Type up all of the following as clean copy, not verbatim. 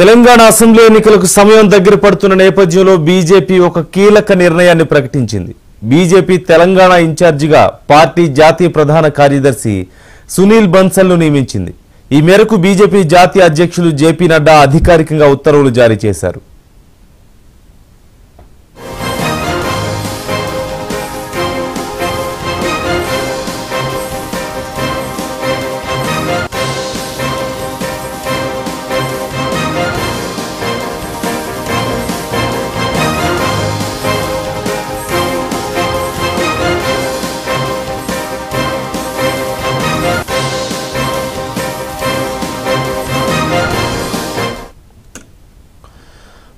Telangana assembly ఎన్నికలకు సమయం దగ్గర పడుతున్న నేపథ్యంలో బీజేపీ ఒక కీలక నిర్ణయాన్ని ప్రకటించింది. బీజేపీ తెలంగాణ ఇన్ఛార్జిగా పార్టీ జాతీయ ప్రధాన కార్యదర్శి సునీల్ బన్సల్ను నియమించింది. ఈ మేరకు బీజేపీ జాతీయ అధ్యక్షులు జేపీ నడ్డా అధికారికంగా ఉత్తర్వులు జారీ చేశారు.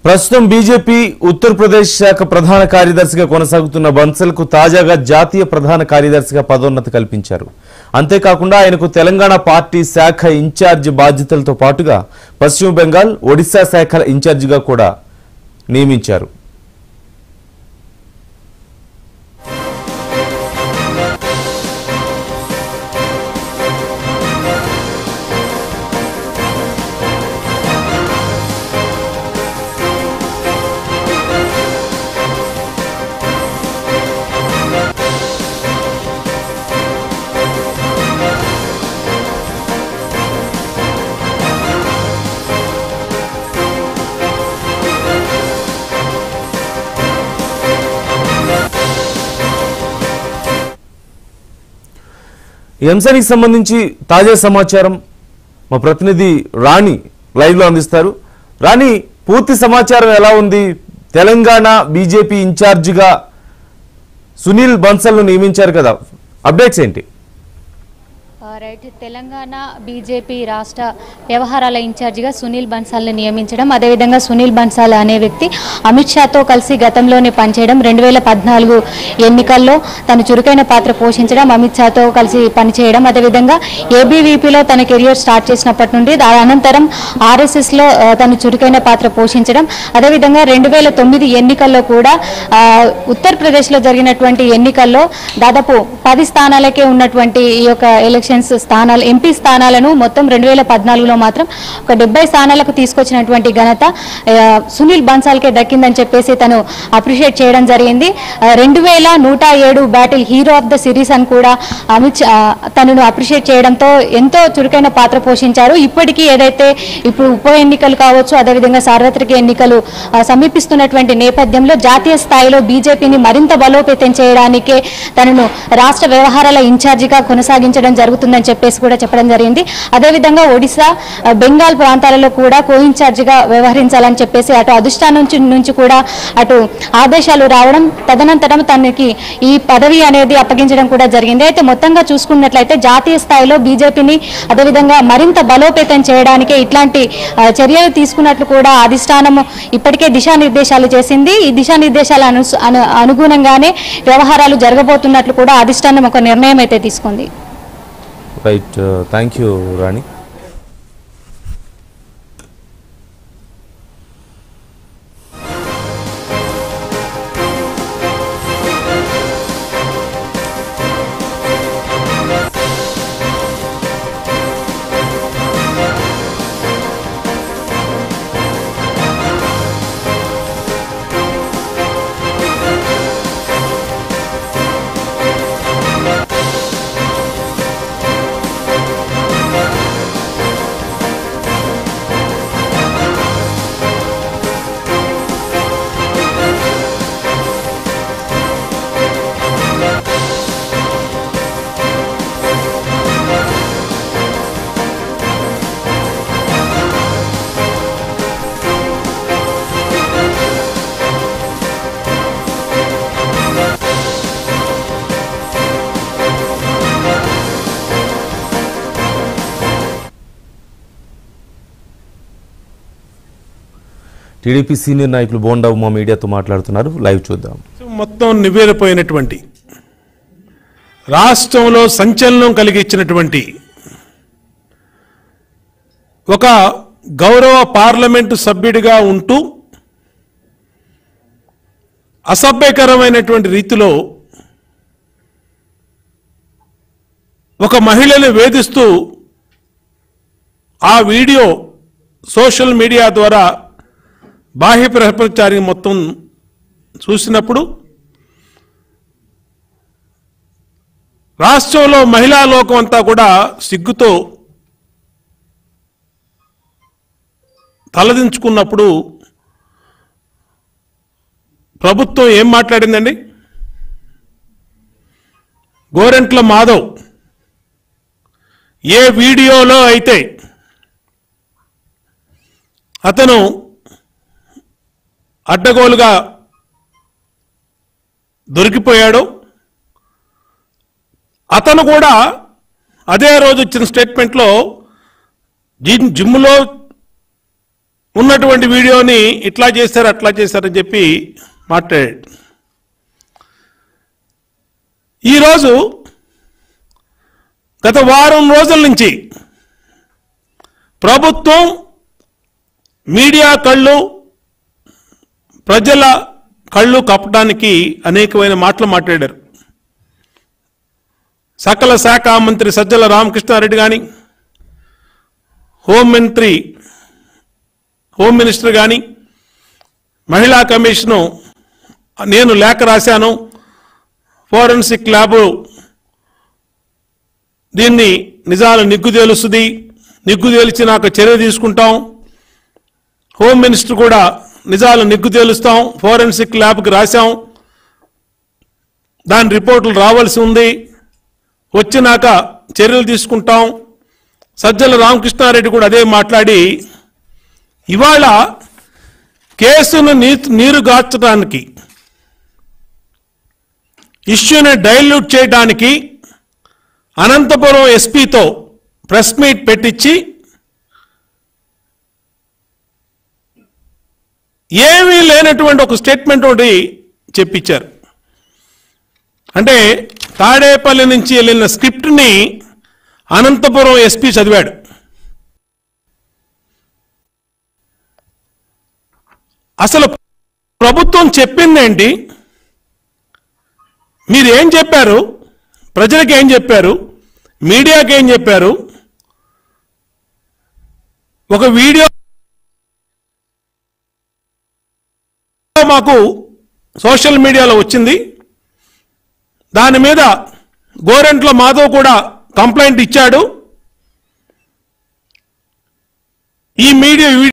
ప్రస్తుతం బీజేపీ ఉత్తరప్రదేశ్ శాఖ ప్రధాన కార్యదర్శిగా కొనసాగుతున్న బన్సల్కు తాజాగా జాతీయ ప్రధాన కార్యదర్శిగా పదోన్నతి కల్పించారు. అంతేకాకుండా ఆయనకు తెలంగాణ పార్టీ శాఖ ఇన్ఛార్జ్ బాధ్యతలతో పాటుగా పశ్చిమ బెంగాల్, ఒడిశా శాఖల ఇన్ఛార్జిగా కూడా నియమించారు. ఈ అంశానికి సంబంధించి తాజా సమాచారం మా ప్రతినిధి రాణి లైవ్లో అందిస్తారు. రాణి, పూర్తి సమాచారం ఎలా ఉంది? తెలంగాణ బీజేపీ ఇన్ఛార్జిగా సునీల్ బన్సల్ను నియమించారు కదా, అప్డేట్స్ ఏంటి? రైట్, తెలంగాణ బీజేపీ రాష్ట్ర వ్యవహారాల ఇన్ఛార్జిగా సునీల్ బన్సాల్ని నియమించడం, అదేవిధంగా సునీల్ బన్సాల్ అనే వ్యక్తి అమిత్ షాతో కలిసి గతంలోనే పనిచేయడం, 2014 ఎన్నికల్లో తను చురుకైన పాత్ర పోషించడం, అమిత్ షాతో కలిసి పనిచేయడం, అదేవిధంగా ఏబీవీపీలో తన కెరియర్ స్టార్ట్ చేసినప్పటి నుండి అనంతరం ఆర్ఎస్ఎస్లో తను చురుకైన పాత్ర పోషించడం, అదేవిధంగా 2009 ఎన్నికల్లో కూడా ఉత్తరప్రదేశ్లో జరిగినటువంటి ఎన్నికల్లో దాదాపు 10 స్థానాలకే ఉన్నటువంటి ఈ యొక్క ఎలక్షన్ స్థానాలు, ఎంపీ స్థానాలను మొత్తం 2014లో మాత్రం ఒక 70 స్థానాలకు తీసుకొచ్చినటువంటి ఘనత సునీల్ బన్సాల్కే దక్కిందని చెప్పేసి తను అప్రిషియేట్ చేయడం జరిగింది. 2107 battle hero of the series అని కూడా అమిత్ తనను అప్రిషియేట్ చేయడంతో ఎంతో చురుకైన పాత్ర పోషించారు. ఇప్పటికీ ఏదైతే ఇప్పుడు ఉప ఎన్నికలు కావచ్చు, అదేవిధంగా సార్వత్రిక ఎన్నికలు సమీపిస్తున్నటువంటి నేపథ్యంలో జాతీయ స్థాయిలో బీజేపీని మరింత బలోపేతం చేయడానికే తనను రాష్ట్ర వ్యవహారాల ఇన్ఛార్జిగా కొనసాగించడం జరుగుతుంది అని చెప్పేసి కూడా చెప్పడం జరిగింది. అదేవిధంగా ఒడిశా, బెంగాల్ ప్రాంతాలలో కూడా కో ఇన్ఛార్జిగా వ్యవహరించాలని చెప్పేసి అటు అధిష్టానం నుంచి కూడా అటు ఆదేశాలు రావడం, తదనంతరం తనకి ఈ పదవి అనేది అప్పగించడం కూడా జరిగింది. అయితే మొత్తంగా చూసుకున్నట్లయితే జాతీయ స్థాయిలో బీజేపీని అదేవిధంగా మరింత బలోపేతం చేయడానికే ఇట్లాంటి చర్యలు తీసుకున్నట్లు కూడా అధిష్టానం ఇప్పటికే దిశానిర్దేశాలు చేసింది. ఈ దిశానిర్దేశాల అనుగుణంగానే వ్యవహారాలు జరగబోతున్నట్లు కూడా అధిష్టానం ఒక నిర్ణయం అయితే తీసుకుంది. Right, thank you Rani. TDP senior నాయకులు బోండా ఉమా మీడియాతో మాట్లాడుతున్నారు, లైవ్ చూద్దాం. మొత్తం నివేలిపోయినటువంటి రాష్ట్రంలో సంచలనం కలిగించినటువంటి ఒక గౌరవ పార్లమెంటు సభ్యుడిగా ఉంటూ అసభ్యకరమైనటువంటి రీతిలో ఒక మహిళని వేధిస్తూ ఆ వీడియో సోషల్ మీడియా ద్వారా బాహ్య ప్రచారం మొత్తం చూసినప్పుడు రాష్ట్రంలో మహిళా లోకం అంతా కూడా సిగ్గుతో తలదించుకున్నప్పుడు ప్రభుత్వం ఏం మాట్లాడిందండి? గోరెంట్ల మాధవ్ ఏ వీడియోలో అయితే అతను అడ్డగోలుగా దొరికిపోయాడో అతను కూడా అదే రోజు ఇచ్చిన స్టేట్మెంట్లో జిమ్లో ఉన్నటువంటి వీడియోని ఇట్లా చేశారు అట్లా చేశారని చెప్పి మాట్లాడాడు. ఈరోజు గత వారం రోజుల నుంచి ప్రభుత్వం మీడియా కళ్ళు ప్రజల కళ్ళు కప్పడానికి అనేకమైన మాటలు మాట్లాడారు. సకల శాఖ మంత్రి సజ్జల రామకృష్ణారెడ్డి కానీ హోం మినిస్టర్ కానీ మహిళా కమిషను నేను లేఖ రాశాను, ఫోరెన్సిక్ ల్యాబు దీన్ని నిజాలు నిగ్గుదేలుస్తుంది, నిగ్గుదేలిచి నాకు చర్య తీసుకుంటాం, హోం మినిస్టర్ కూడా నిజాలు నిగ్గుదేలుస్తాం, ఫోరెన్సిక్ ల్యాబ్కి రాశాం, దాని రిపోర్టులు రావాల్సి ఉంది, వచ్చినాక చర్యలు తీసుకుంటాం. సజ్జల రామకృష్ణారెడ్డి కూడా అదే మాట్లాడి ఇవాళ కేసును నీరుగార్చడానికి, ఇష్యూని డైల్యూట్ చేయడానికి అనంతపురం ఎస్పీతో ప్రెస్ మీట్ పెట్టించి ఏమీ లేనటువంటి ఒక స్టేట్మెంట్ ఒకటి చెప్పించారు. అంటే తాడేపల్లి నుంచి వెళ్ళిన స్క్రిప్ట్ని అనంతపురం ఎస్పీ చదివాడు. అసలు ప్రభుత్వం చెప్పిందేంటి? మీరు ఏం చెప్పారు? ప్రజలకు ఏం చెప్పారు? మీడియాకి ఏం చెప్పారు? ఒక వీడియో మాకు సోషల్ మీడియాలో వచ్చింది, దాని మీద గోరెంట్ల మాధవ్ కూడా కంప్లైంట్ ఇచ్చాడు, ఈ మీడియా